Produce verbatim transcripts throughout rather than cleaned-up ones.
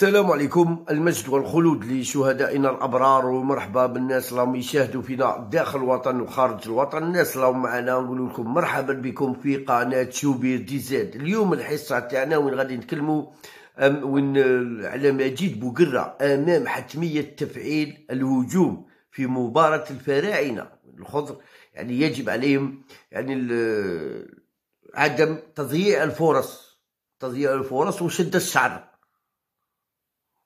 السلام عليكم. المجد والخلود لشهدائنا الابرار، ومرحبا بالناس اللي راهم يشاهدوا فينا داخل الوطن وخارج الوطن. الناس اللي راهم معنا نقول لكم مرحبا بكم في قناه شوبير دي زاد. اليوم الحصه تاعنا وين غادي نتكلموا وين على مجيد بوقرة امام حتميه تفعيل الهجوم في مباراه الفراعنه الخضر. يعني يجب عليهم يعني عدم تضييع الفرص، تضييع الفرص وشد الشعر.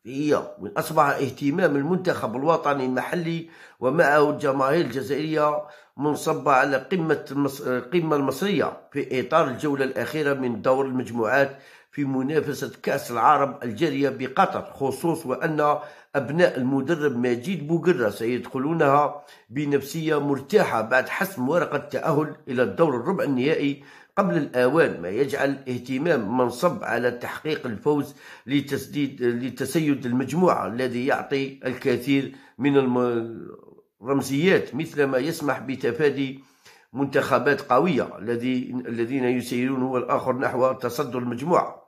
هي وين أصبح اهتمام المنتخب الوطني المحلي ومعه الجماهير الجزائرية منصبة على قمة القمة المصرية في إطار الجولة الأخيرة من دور المجموعات في منافسة كأس العرب الجارية بقطر، خصوص وأن أبناء المدرب مجيد بوقرة سيدخلونها بنفسية مرتاحة بعد حسم ورقة التأهل إلى الدور الربع النهائي قبل الأوان، ما يجعل اهتمام منصب على تحقيق الفوز لتسديد لتسيد المجموعة الذي يعطي الكثير من الرمزيات، مثل ما يسمح بتفادي منتخبات قوية الذي الذين يسيرون والآخر نحو تصدر المجموعة.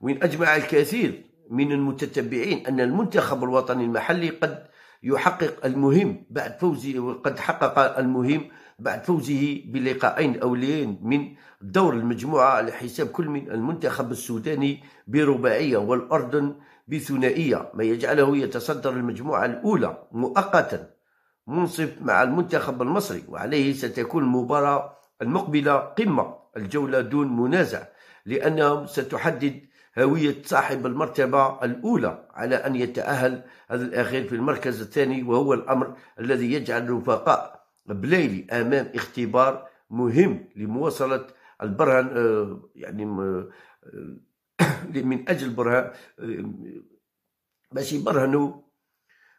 وإن أجمع الكثير من المتتبعين أن المنتخب الوطني المحلي قد يحقق المهم بعد فوزه قد حقق المهم بعد فوزه بلقاءين أوليين من دور المجموعة على حساب كل من المنتخب السوداني برباعية والأردن بثنائية، ما يجعله يتصدر المجموعة الأولى مؤقتا منصف مع المنتخب المصري، وعليه ستكون المباراة المقبلة قمة الجولة دون منازع، لأنها ستحدد هوية صاحب المرتبة الأولى على أن يتأهل هذا الأخير في المركز الثاني، وهو الأمر الذي يجعل رفقاء بليلي امام اختبار مهم لمواصله البرهان، يعني من اجل برهان باش يبرهنوا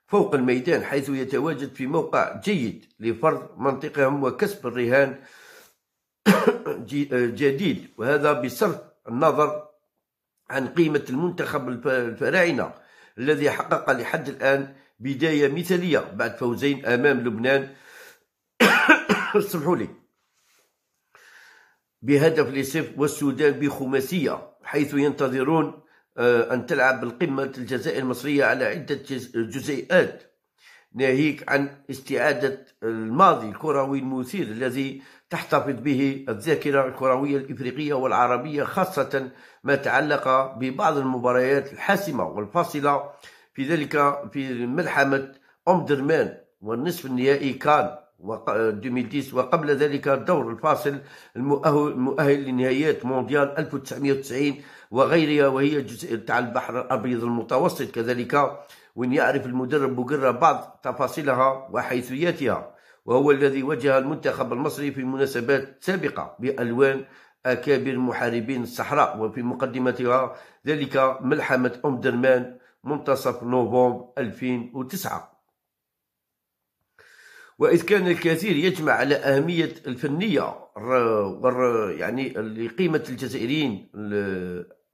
فوق الميدان، حيث يتواجد في موقع جيد لفرض منطقهم وكسب الرهان جديد، وهذا بصرف النظر عن قيمه المنتخب الفراعنه الذي حقق لحد الان بدايه مثاليه بعد فوزين امام لبنان اسمحوا لي بهدف لصفر والسودان بخماسية، حيث ينتظرون أن تلعب القمة الجزائر المصرية على عدة جزيئات، ناهيك عن استعادة الماضي الكروي المثير الذي تحتفظ به الذاكرة الكروية الإفريقية والعربية، خاصة ما تعلق ببعض المباريات الحاسمة والفاصلة في ذلك في ملحمة أم درمان والنصف النهائي كان ألفين وعشرة وقبل ذلك الدور الفاصل المؤهل لنهائيات مونديال ألف وتسعمائة وتسعين وغيرها، وهي جزء تاع البحر الأبيض المتوسط كذلك، وإن يعرف المدرب بوقرة بعض تفاصيلها وحيثياتها، وهو الذي وجه المنتخب المصري في مناسبات سابقة بألوان أكابر محاربين الصحراء، وفي مقدمتها ذلك ملحمة أم درمان منتصف نوفمبر ألفين وتسعة. وإذ كان الكثير يجمع على أهمية الفنية يعني لقيمة الجزائريين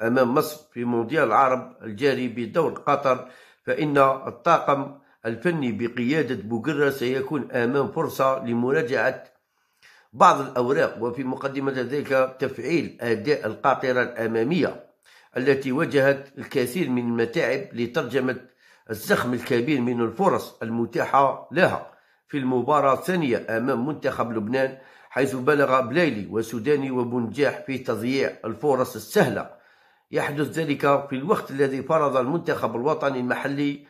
أمام مصر في مونديال العرب الجاري بدور قطر، فإن الطاقم الفني بقيادة بوقرة سيكون أمام فرصة لمراجعة بعض الأوراق، وفي مقدمة ذلك تفعيل أداء القاطرة الأمامية التي واجهت الكثير من المتاعب لترجمة الزخم الكبير من الفرص المتاحة لها في المباراة الثانية أمام منتخب لبنان، حيث بلغ بليلي وسوداني وبنجاح في تضييع الفرص السهلة. يحدث ذلك في الوقت الذي فرض المنتخب الوطني المحلي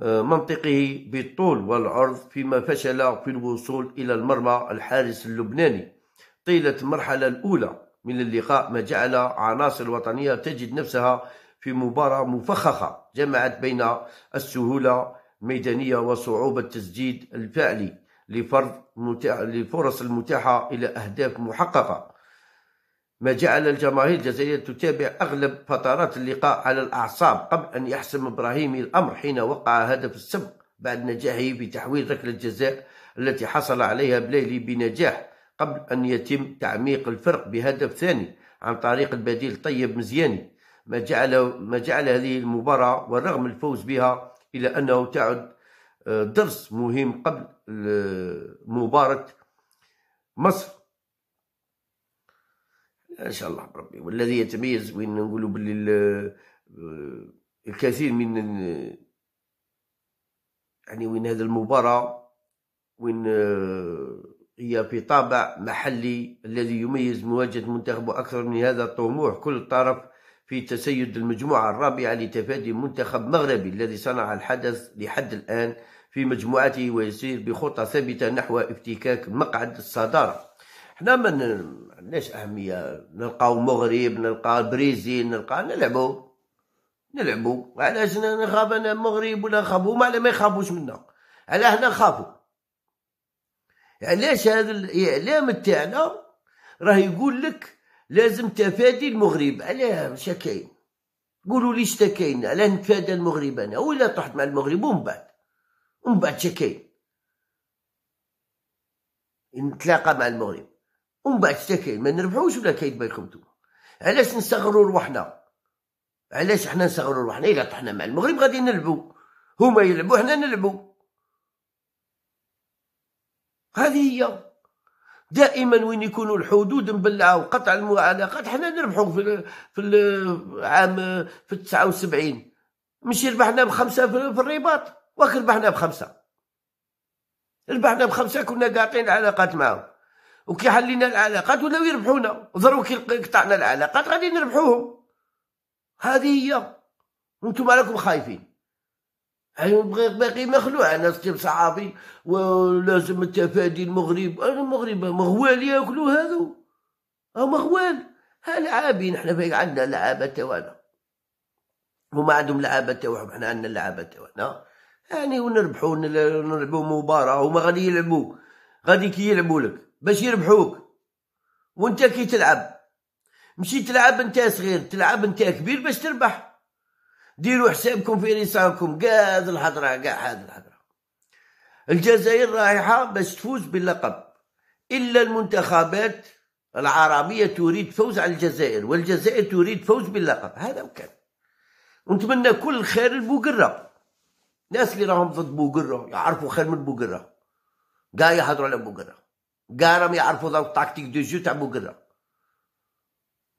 منطقه بالطول والعرض، فيما فشل في الوصول إلى المرمى الحارس اللبناني طيلة المرحلة الأولى من اللقاء، ما جعل عناصر الوطنية تجد نفسها في مباراة مفخخة جمعت بين السهولة ميدانية وصعوبة تسديد الفعلي لفرض للفرص المتاحة إلى أهداف محققة، ما جعل الجماهير الجزائرية تتابع أغلب فترات اللقاء على الأعصاب قبل أن يحسم إبراهيمي الأمر حين وقع هدف السبق بعد نجاحه في تحويل ركلة جزاء التي حصل عليها بليلي بنجاح، قبل أن يتم تعميق الفرق بهدف ثاني عن طريق البديل طيب مزياني، ما جعل ما جعل هذه المباراة ورغم الفوز بها إلى أنه تعد درس مهم قبل مباراة مصر إن شاء الله بربي، والذي يتميز وين نقولوا باللي الكثير من يعني وين هذه المباراة وين هي في طابع محلي الذي يميز مواجهة منتخبه أكثر من هذا الطموح كل طرف في تسيد المجموعة الرابعة لتفادي منتخب مغربي الذي صنع الحدث لحد الآن في مجموعته ويسير بخطة ثابتة نحو افتكاك مقعد الصدارة. حنا ما عندناش أهمية نلقاو مغرب نلقاو بريزيل نلقاو نلعبو نلعبو علاش نخاف أنا المغرب ولا نخافو هما على ما يخافوش منا على حنا نخافو علاش هذا الإعلام تاعنا راه يقول لك لازم تفادي المغرب علاه شا كاين قولوا لي شتا كاين علاه نتفادى المغرب أنا ولا طحت مع المغرب ومن بعد ومن بعد شا كاين نتلاقى مع المغرب ومن بعد شتا كاين ما نربحوش ولا كاين بالكم نتوما علاش نصغروا رواحنا علاش حنا نصغروا رواحنا إلا طحنا مع المغرب غادي نلعبو هما يلعبو حنا نلعبو هذه هي دائما وين يكونوا الحدود مبلعه وقطع المعانقات حنا نربحو في في العام في تسعة وسبعين مش ربحنا بخمسه في الرباط واك ربحنا بخمسه ربحنا بخمسه كنا قاطعين علاقات معاهم وكي حلينا العلاقات ولاو يربحونا ضروا كي قطعنا العلاقات غادي نربحوهم هذه هي وانتم راكم خايفين أنا باقي مخلوع أنا صحابي صحافي ولازم التفادي المغرب أنا المغرب مغوال ياكلوا هذو أو مغوال ها لعابين احنا في عندنا لعابة توانا هما عندهم لعابة تاوعهم احنا عندنا لعابة توانا يعني ونربحو نلعبو مباراة هما غادي يلعبو غادي كي يلعبو لك باش يربحوك وانت كي تلعب مشي تلعب انت صغير تلعب انت كبير باش تربح ديروا حسابكم في رسالكم كاع هذه الهضره كاع هذه الهضره الجزائر رايحه باش تفوز باللقب الا المنتخبات العربيه تريد فوز على الجزائر والجزائر تريد فوز باللقب هذا وكان ونتمنى كل خير لبوقرة الناس اللي راهم ضد بوقرة يعرفوا خير من بوقرة كاع يهضروا على بوقرة كاع راهم يعرفوا ذا التكتيك دو جو تاع بوقرة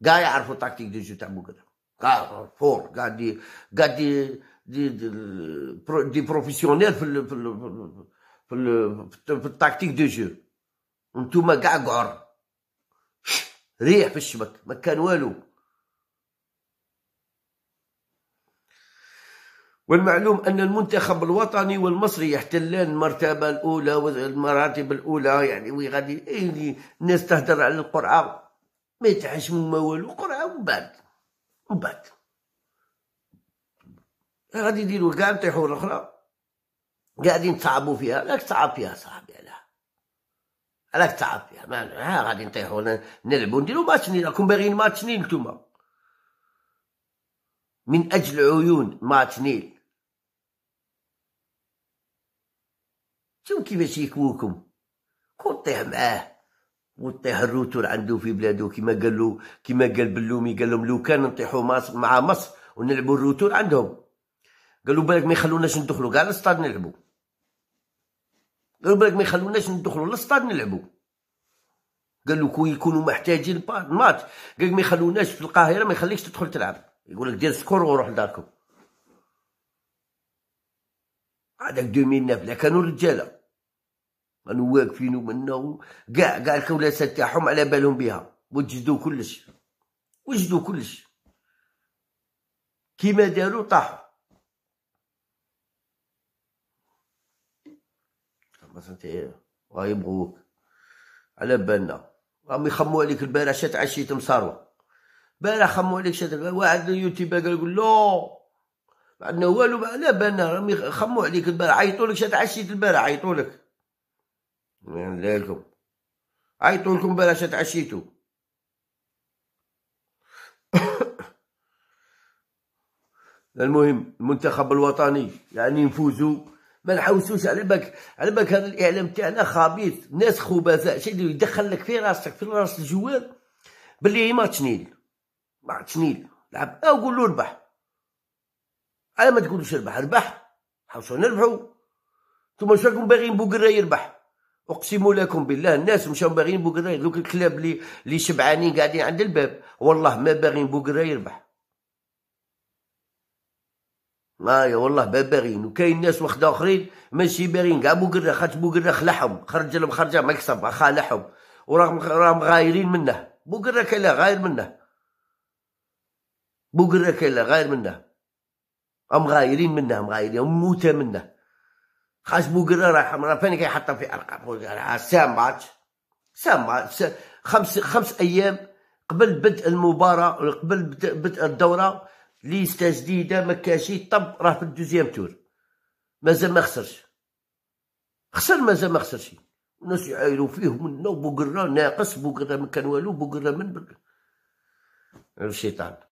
كاع يعرفوا التكتيك دو جو تاع بوقرة كاع فور كاع دي كاع دي دي دي بروفيسيونيل في ال في ال في ال في التكتيك دو جو انتوما كاع قعر ريح في الشبك ما كان والو والمعلوم ان المنتخب الوطني والمصري يحتلان المرتبه الاولى والمراتب الاولى يعني وي غادي إيه الناس تهدر على القرعه ما يتحشموا ما والو قرعه ومن بعد من بعد غادي يديروا كاع نطيحوا الاخرى قاعدين تصعبوا فيها راك تصعب فيها صاحبي علاه راك تصعب فيها ما غادي نطيحوا نلعبوا نديروا ماتش نين راكم باغيين ماتش نين نتوما من اجل عيون ماتش نين شوف كيفاش يكوكم كون طيح معاه وطيح الروتور عنده في بلادو كيما قالو كيما قال بلومي قال لهم لو كان نطيحوا مع مصر ونلعبوا الروتور عندهم قالوا بالك ما يخلوناش ندخلوا كاع للسطاد نلعبوا قالوا بالك ما يخلوناش ندخلوا للسطاد نلعبوا قالوا كون يكونوا محتاجين ماتش قالك ما يخلوناش في القاهره ما يخليكش تدخل تلعب يقول لك دير سكور وروح لداركم هذاك ألفين وتسعة لا كانوا رجاله كانوا واقفين ومنه كاع كاع الكولاسات تاعهم على بالهم بها وجدوا كلش وجدوا كلش كيما داروا طاحوا خلاص انت راه يبغوك على بالنا راهم يخموا عليك البارح شات عشيت مصاروه البارح خموا عليك شات واحد اليوتيوب قال يقول لا ما عندنا والو على بالنا راهم يخموا عليك البارح عيطوا لك شات عشيت البارح عيطوا لك يعني لكم عيطوا لكم بلاش تعشيتوا المهم المنتخب الوطني يعني نفوزوا ما نحوسوش على بالك على بالك هذا الاعلام تاعنا خبيث ناس خبثاء شي يدخل لك في راسك في راس الجوال باللي ماتش نيل ماتش نيل لعب او قول له ربح على ما تقولوش ربح ربح حوسوا نربحوا نتوما شو راكم باغيين بوقرة يربح أقسم لكم بالله الناس مشاو باغيين بوقرة دوك الكلاب لي لي شبعانين قاعدين عند الباب والله ما باغيين بوقرة يربح ما يا والله باغين. وكاين ناس واخد اخرين ماشي باغين كاع بوقرة، خاطر بوقرة خلعهم، خرج لهم خرجه مكسب خلعهم، وراهم راهم غايرين منه. بوقرة كاين غاير منه، بوقرة كاين غاير منه، هم غايرين منه، هم غايرين، هم موتى منه. خاص بوقرة رايحه مرة فين كيحطها في ارقام سامعات سامعات خمس خمس ايام قبل بدء المباراة، قبل بدء الدورة، ليست جديدة ما كاش. طب راه في الدوزيام تور مازال ما خسرش، خسر مازال ما خسرش، الناس يعايروا فيه منه بوقرة ناقص، بوقرة ما كان والو، بوقرة من بوقرة الشيطان.